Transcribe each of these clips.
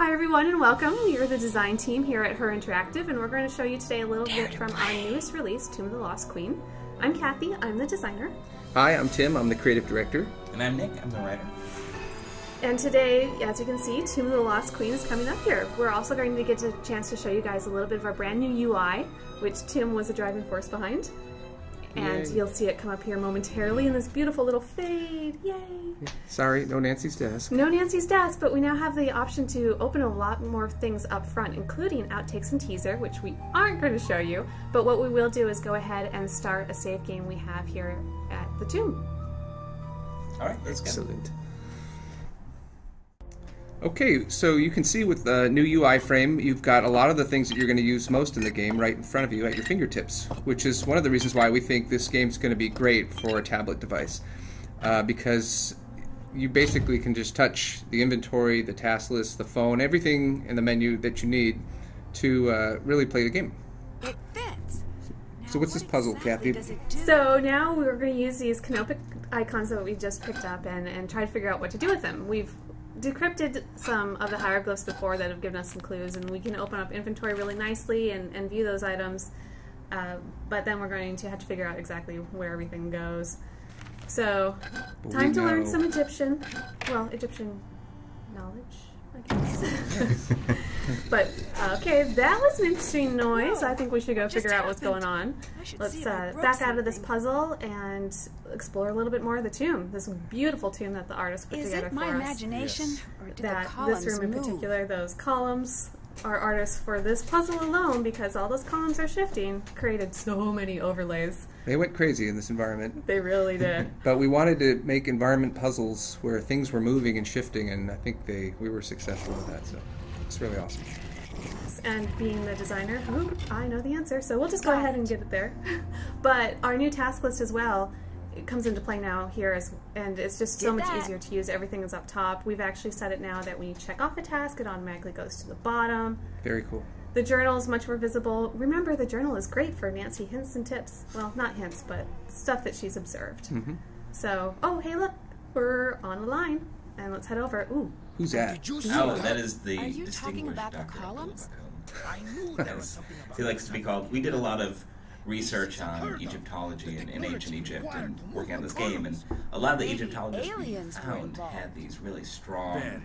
Hi everyone and welcome. We are the design team here at Her Interactive and we're going to show you today a little bit from our newest release, Tomb of the Lost Queen. I'm Cathy, I'm the designer. Hi, I'm Tim, I'm the creative director. And I'm Nik, I'm the writer. And today, as you can see, Tomb of the Lost Queen is coming up here. We're also going to get a chance to show you guys a little bit of our brand new UI, which Tim was a driving force behind. And yay. You'll see it come up here momentarily in this beautiful little fade. Yay! Sorry, no Nancy's desk. No Nancy's desk, but we now have the option to open a lot more things up front, including outtakes and teaser, which we aren't going to show you. But what we will do is go ahead and start a save game we have here at the tomb. All right, let's go. Excellent. Okay, so you can see with the new UI frame, you've got a lot of the things that you're going to use most in the game right in front of you at your fingertips, which is one of the reasons why we think this game's going to be great for a tablet device, because you basically can just touch the inventory, the task list, the phone, everything in the menu that you need to really play the game. It fits. So what's this puzzle, Cathy? So now we're going to use these Canopic icons that we just picked up and try to figure out what to do with them. We've decrypted some of the hieroglyphs before that have given us some clues, and we can open up inventory really nicely and view those items, but then we're going to have to figure out exactly where everything goes. So, time to learn some Egyptian, well, Egyptian knowledge, I guess. But, okay, that was an interesting noise. I think we should go figure out what's going on. Let's back out of this puzzle and explore a little bit more of the tomb. This beautiful tomb that the artist put together for us. Is it my imagination? Yes. Or do the columns move? This room in particular, those columns are artists for this puzzle alone, because all those columns are shifting, created so many overlays. They went crazy in this environment. They really did. But we wanted to make environment puzzles where things were moving and shifting, and I think we were successful with that, so it's really awesome. And being the designer, ooh, I know the answer, so we'll just go ahead and get it there. But our new task list as well, it comes into play now here, and it's just so much easier to use. Everything is up top. We've actually set it now that when you check off a task, it automatically goes to the bottom. Very cool. The journal is much more visible. Remember, the journal is great for Nancy hints and tips. Well, not hints, but stuff that she's observed. Mm-hmm. So, oh, hey, look, we're on the line, and let's head over. Ooh. Who's that? Oh, that is the distinguished Are you talking about Dr. the columns? I knew there was something about he likes to be called. We did a lot of research on Egyptology in ancient Egypt and working on this game, and a lot of the Egyptologists we found had these really strong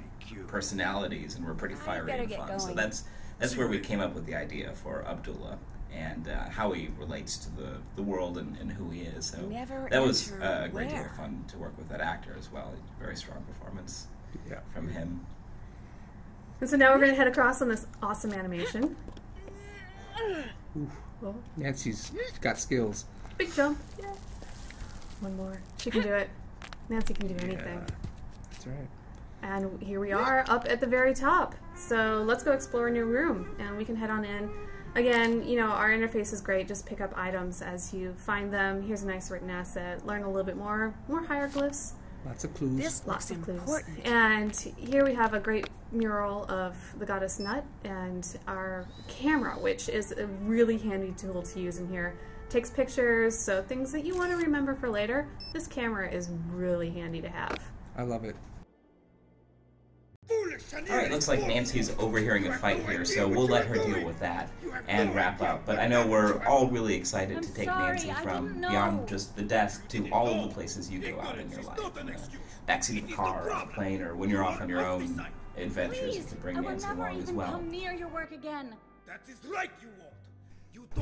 personalities and were pretty fiery and fun. So that's where we came up with the idea for Abdullah and how he relates to the world and who he is. So that was a great deal of fun to work with that actor as well. A very strong performance from him. And so now we're going to head across on this awesome animation. Oof. Well, Nancy's got skills. Big jump. Yeah. One more. She can do it. Nancy can do anything. That's right. And here we are up at the very top. So let's go explore a new room and we can head on in. Again, you know, our interface is great. Just pick up items as you find them. Here's a nice written asset. Learn a little bit more hieroglyphs. Lots of clues. Lots of clues. Important. And here we have a great mural of the goddess Nut and our camera, which is a really handy tool to use in here. Takes pictures, so things that you want to remember for later, this camera is really handy to have. I love it. Alright, looks like Nancy's overhearing a fight here, so we'll let her deal with that and wrap up. But I know we're all really excited to take Nancy from beyond just the desk to all of the places you go out in your life. Backseat of a car, or a plane, or when you're off on your own adventures, you can bring Nancy along as well.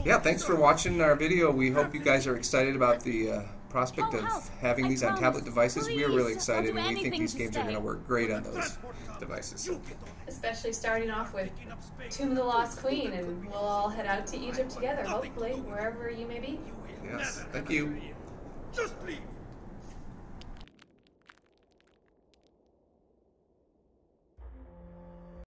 Yeah, thanks for watching our video. We hope you guys are excited about the prospect of having these on tablet devices. We are really excited, and we think these games are going to work great on those devices. Especially starting off with Tomb of the Lost Queen, and we'll all head out to Egypt together, hopefully, wherever you may be. Yes, thank you. Just leave.